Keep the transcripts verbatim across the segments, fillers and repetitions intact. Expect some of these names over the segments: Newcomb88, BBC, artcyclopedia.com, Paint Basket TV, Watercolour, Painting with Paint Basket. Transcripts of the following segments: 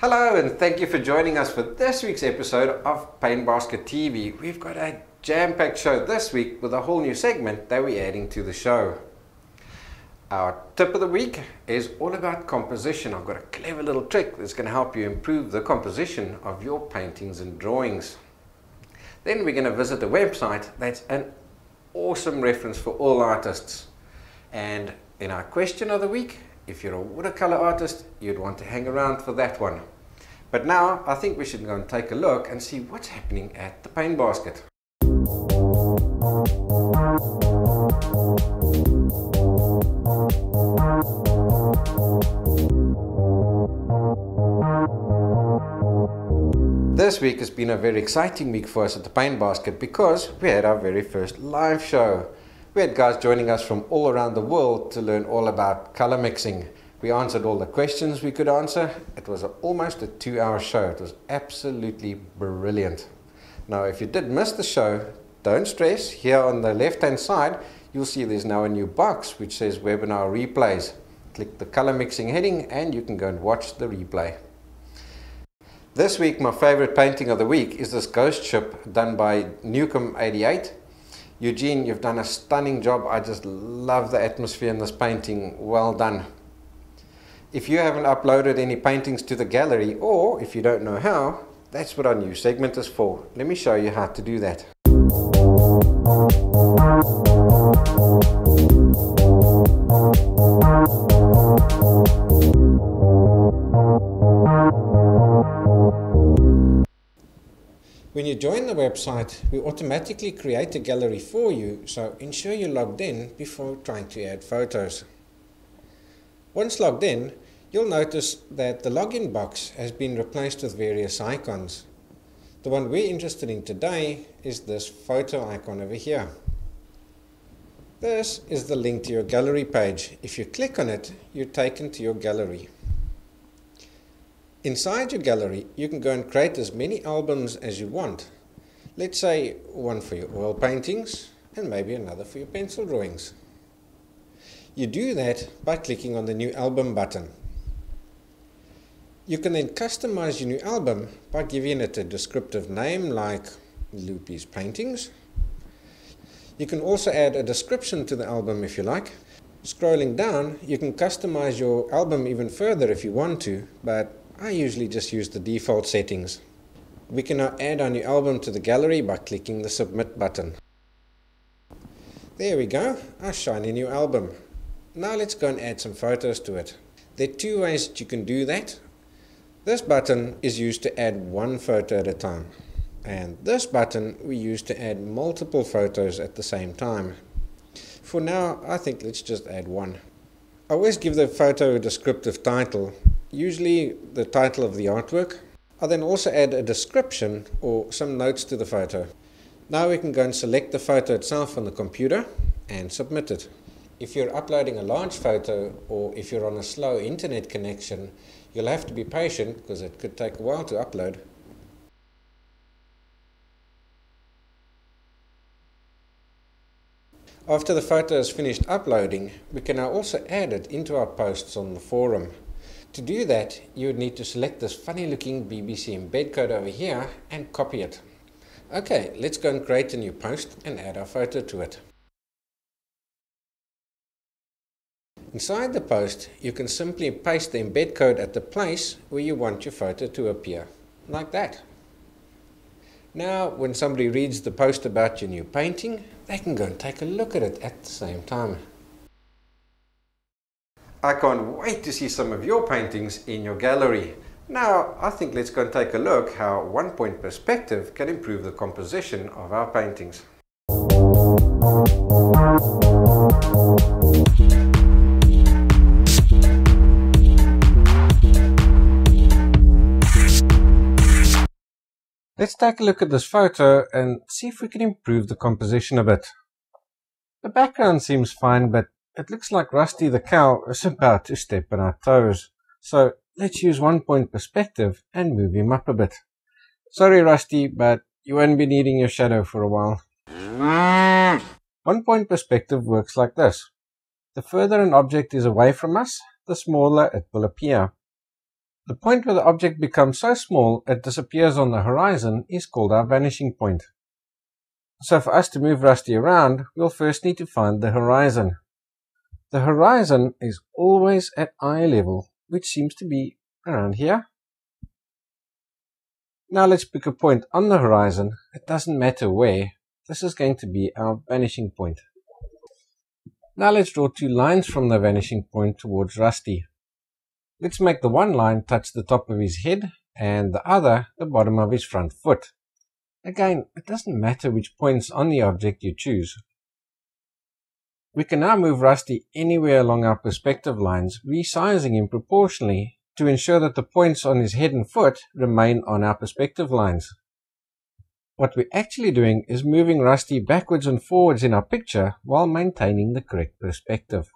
Hello, and thank you for joining us for this week's episode of Paint Basket T V. We've got a jam-packed show this week with a whole new segment that we're adding to the show. Our tip of the week is all about composition. I've got a clever little trick that's going to help you improve the composition of your paintings and drawings. Then we're going to visit a website that's an awesome reference for all artists. And in our question of the week, if you're a watercolour artist, you'd want to hang around for that one. But now I think we should go and take a look and see what's happening at the Paint Basket. This week has been a very exciting week for us at the Paint Basket because we had our very first live show. We had guys joining us from all around the world to learn all about colour mixing. We answered all the questions we could answer. It was a, almost a two-hour show. It was absolutely brilliant. Now, if you did miss the show, don't stress. Here on the left-hand side, you'll see there's now a new box which says Webinar Replays. Click the colour mixing heading and you can go and watch the replay. This week, my favourite painting of the week is this ghost ship done by Newcomb eighty-eight. Eugene, you've done a stunning job. I just love the atmosphere in this painting. Well done. If you haven't uploaded any paintings to the gallery, or if you don't know how, that's what our new segment is for. Let me show you how to do that. When you join the website, we automatically create a gallery for you, so ensure you're logged in before trying to add photos. Once logged in, you'll notice that the login box has been replaced with various icons. The one we're interested in today is this photo icon over here. This is the link to your gallery page. If you click on it, you're taken to your gallery. Inside your gallery, you can go and create as many albums as you want. Let's say one for your oil paintings and maybe another for your pencil drawings. You do that by clicking on the New Album button. You can then customize your new album by giving it a descriptive name like Loopy's Paintings. You can also add a description to the album if you like. Scrolling down, you can customize your album even further if you want to, but I usually just use the default settings. We can now add our new album to the gallery by clicking the Submit button. There we go, our shiny new album. Now let's go and add some photos to it. There are two ways that you can do that. This button is used to add one photo at a time, and this button we use to add multiple photos at the same time. For now, I think let's just add one. I always give the photo a descriptive title, usually the title of the artwork. I then also add a description or some notes to the photo. Now we can go and select the photo itself on the computer and submit it. If you're uploading a large photo or if you're on a slow internet connection, you'll have to be patient because it could take a while to upload. After the photo is finished uploading, we can now also add it into our posts on the forum. To do that, you would need to select this funny looking B B C embed code over here and copy it. Okay, let's go and create a new post and add our photo to it. Inside the post, you can simply paste the embed code at the place where you want your photo to appear, like that. Now, when somebody reads the post about your new painting, they can go and take a look at it at the same time. I can't wait to see some of your paintings in your gallery. Now, I think let's go and take a look how one-point perspective can improve the composition of our paintings. Let's take a look at this photo and see if we can improve the composition a bit. The background seems fine, but it looks like Rusty the cow is about to step on our toes. So let's use one point perspective and move him up a bit. Sorry Rusty, but you won't be needing your shadow for a while. One point perspective works like this. The further an object is away from us, the smaller it will appear. The point where the object becomes so small it disappears on the horizon is called our vanishing point. So for us to move Rusty around, we'll first need to find the horizon. The horizon is always at eye level, which seems to be around here. Now let's pick a point on the horizon. It doesn't matter where. This is going to be our vanishing point. Now let's draw two lines from the vanishing point towards Rusty. Let's make the one line touch the top of his head and the other the bottom of his front foot. Again, it doesn't matter which points on the object you choose. We can now move Rusty anywhere along our perspective lines, resizing him proportionally to ensure that the points on his head and foot remain on our perspective lines. What we're actually doing is moving Rusty backwards and forwards in our picture while maintaining the correct perspective.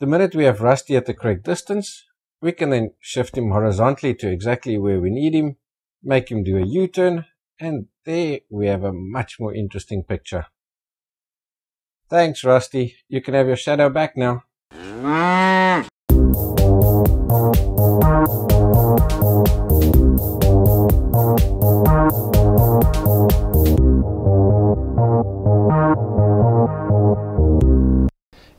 The minute we have Rusty at the correct distance, we can then shift him horizontally to exactly where we need him, make him do a U-turn, and there we have a much more interesting picture. Thanks, Rusty. You can have your shadow back now.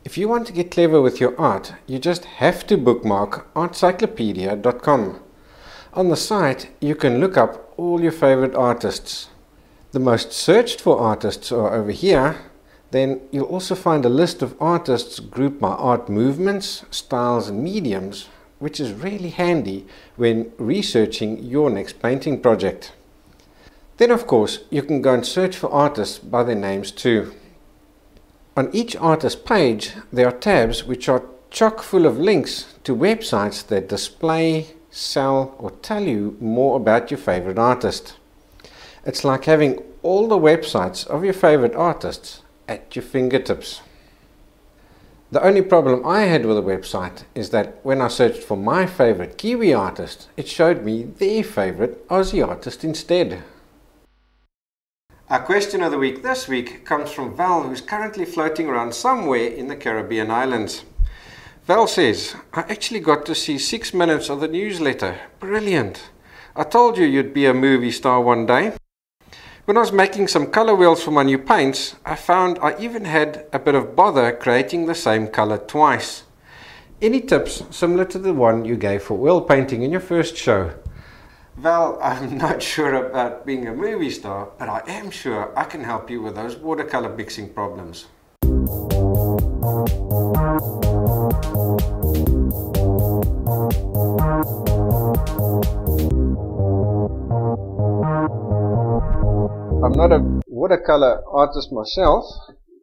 If you want to get clever with your art, you just have to bookmark artcyclopedia dot com. On the site, you can look up all your favorite artists. The most searched for artists are over here. Then you'll also find a list of artists grouped by art movements, styles and mediums, which is really handy when researching your next painting project. Then of course you can go and search for artists by their names too. On each artist page there are tabs which are chock full of links to websites that display, sell or tell you more about your favorite artist. It's like having all the websites of your favorite artists at your fingertips. The only problem I had with the website is that when I searched for my favorite Kiwi artist, it showed me their favorite Aussie artist instead. Our question of the week this week comes from Val, who's currently floating around somewhere in the Caribbean islands. Val says, I actually got to see six minutes of the newsletter. Brilliant. I told you you'd be a movie star one day. When I was making some color wheels for my new paints, I found I even had a bit of bother creating the same color twice. Any tips similar to the one you gave for wheel painting in your first show? Val, I'm not sure about being a movie star, but I am sure I can help you with those watercolor mixing problems. I'm not a watercolor artist myself,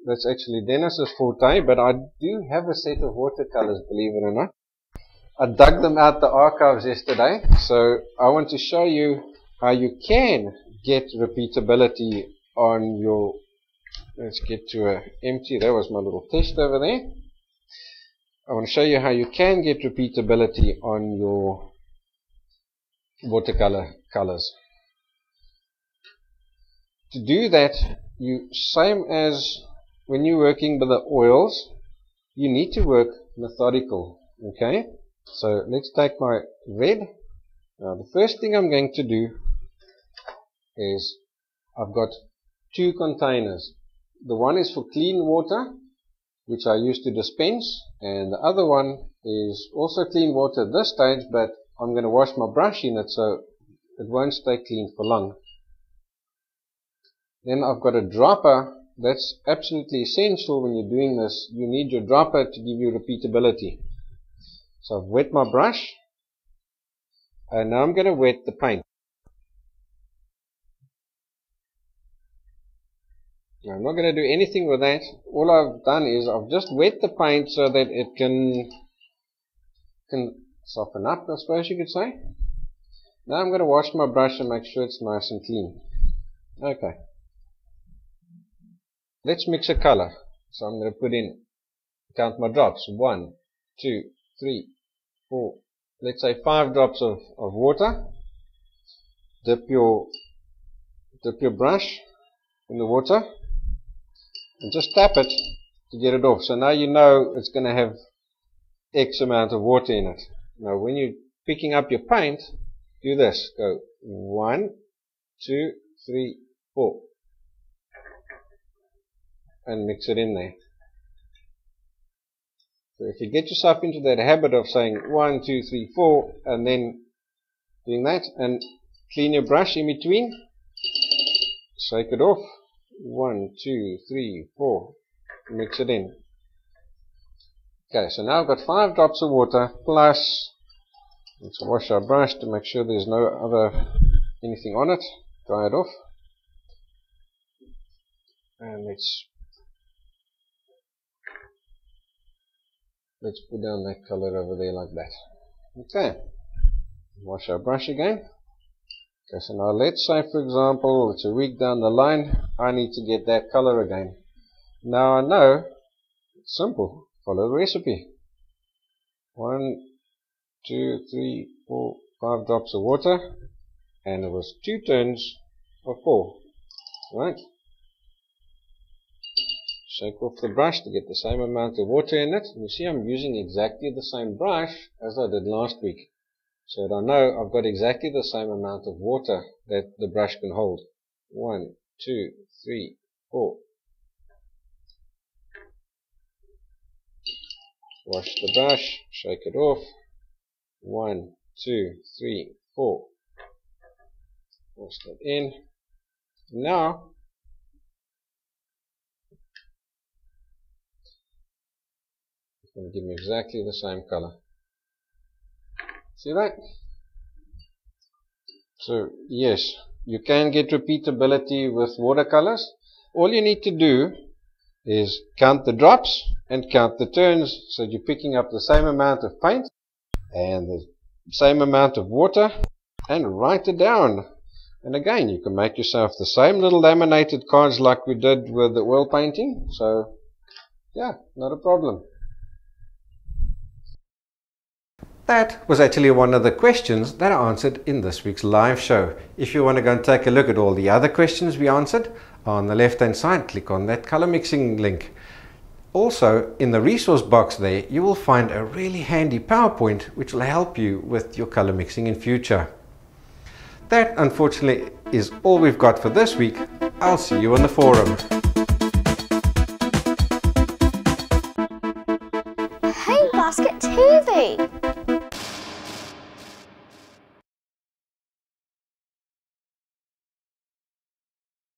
that's actually Dennis's forte, but I do have a set of watercolors, believe it or not. I dug them out the archives yesterday, so I want to show you how you can get repeatability on your, let's get to a empty, that was my little test over there. I want to show you how you can get repeatability on your watercolor colors. To do that, you same as when you're working with the oils, you need to work methodical. Okay, so let's take my red. Now the first thing I'm going to do is I've got two containers. The one is for clean water, which I use to dispense, and the other one is also clean water at this stage, but I'm going to wash my brush in it so it won't stay clean for long. Then I've got a dropper. That's absolutely essential when you're doing this. You need your dropper to give you repeatability. So I've wet my brush, and now I'm going to wet the paint. Now I'm not going to do anything with that. All I've done is I've just wet the paint so that it can, can soften up, I suppose you could say. Now I'm going to wash my brush and make sure it's nice and clean. Okay. Let's mix a color. So I'm going to put in, count my drops. One, two, three, four. Let's say five drops of, of water. Dip your, dip your brush in the water and just tap it to get it off. So now you know it's going to have X amount of water in it. Now when you picking up your paint, do this. Go one, two, three, four. And mix it in there. So if you get yourself into that habit of saying one, two, three, four, and then doing that, and clean your brush in between, shake it off, one, two, three, four, mix it in. Okay, so now I've got five drops of water, plus, let's wash our brush to make sure there's no other, anything on it, dry it off, and let's Let's put down that colour over there like that. Okay. Wash our brush again. Okay, so now let's say, for example, it's a week down the line, I need to get that colour again. Now I know, it's simple, follow the recipe. One, two, three, four, five drops of water, and it was two turns of four. Right. Shake off the brush to get the same amount of water in it. You see I'm using exactly the same brush as I did last week. So that I know I've got exactly the same amount of water that the brush can hold. One, two, three, four. Wash the brush, shake it off. One, two, three, four. Wash that in. Now, going to give me exactly the same color. See that? So yes, you can get repeatability with watercolors. All you need to do is count the drops and count the turns, so you're picking up the same amount of paint and the same amount of water, and write it down. And again, you can make yourself the same little laminated cards like we did with the oil painting. So yeah, not a problem. That was actually one of the questions that I answered in this week's live show. If you want to go and take a look at all the other questions we answered, on the left hand side click on that color mixing link. Also in the resource box there you will find a really handy PowerPoint which will help you with your color mixing in future. That unfortunately is all we've got for this week. I'll see you on the forum.